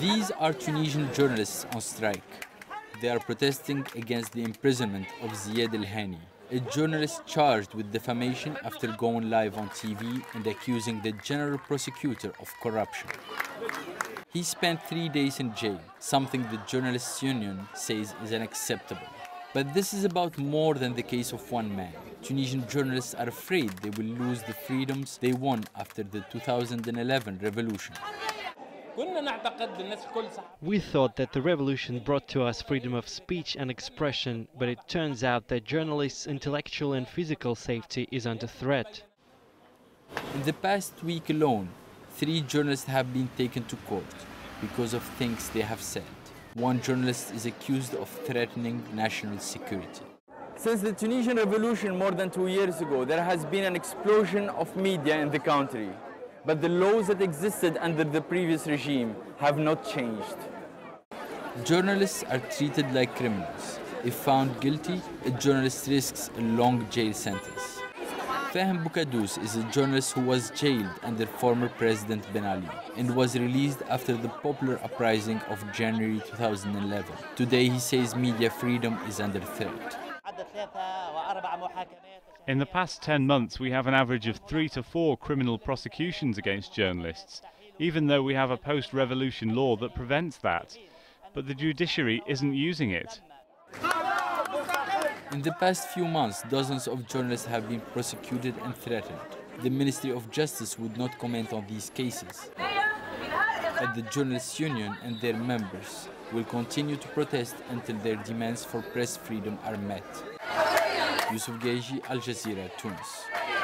These are Tunisian journalists on strike. They are protesting against the imprisonment of Zied El Hani, a journalist charged with defamation after going live on TV and accusing the general prosecutor of corruption. He spent 3 days in jail, something the journalists' union says is unacceptable. But this is about more than the case of one man. Tunisian journalists are afraid they will lose the freedoms they won after the 2011 revolution. We thought that the revolution brought to us freedom of speech and expression, but it turns out that journalists' intellectual and physical safety is under threat. In the past week alone, 3 journalists have been taken to court because of things they have said. One journalist is accused of threatening national security. Since the Tunisian revolution more than 2 years ago, there has been an explosion of media in the country. But the laws that existed under the previous regime have not changed. Journalists are treated like criminals. If found guilty, a journalist risks a long jail sentence. Fahem Boukadous is a journalist who was jailed under former President Ben Ali and was released after the popular uprising of January 2011. Today he says media freedom is under threat. In the past 10 months, we have an average of 3 to 4 criminal prosecutions against journalists, even though we have a post-revolution law that prevents that. But the judiciary isn't using it. In the past few months, dozens of journalists have been prosecuted and threatened. The Ministry of Justice would not comment on these cases. But the Journalists' Union and their members will continue to protest until their demands for press freedom are met. Youssef Gaigi, Al Jazeera, Tunis.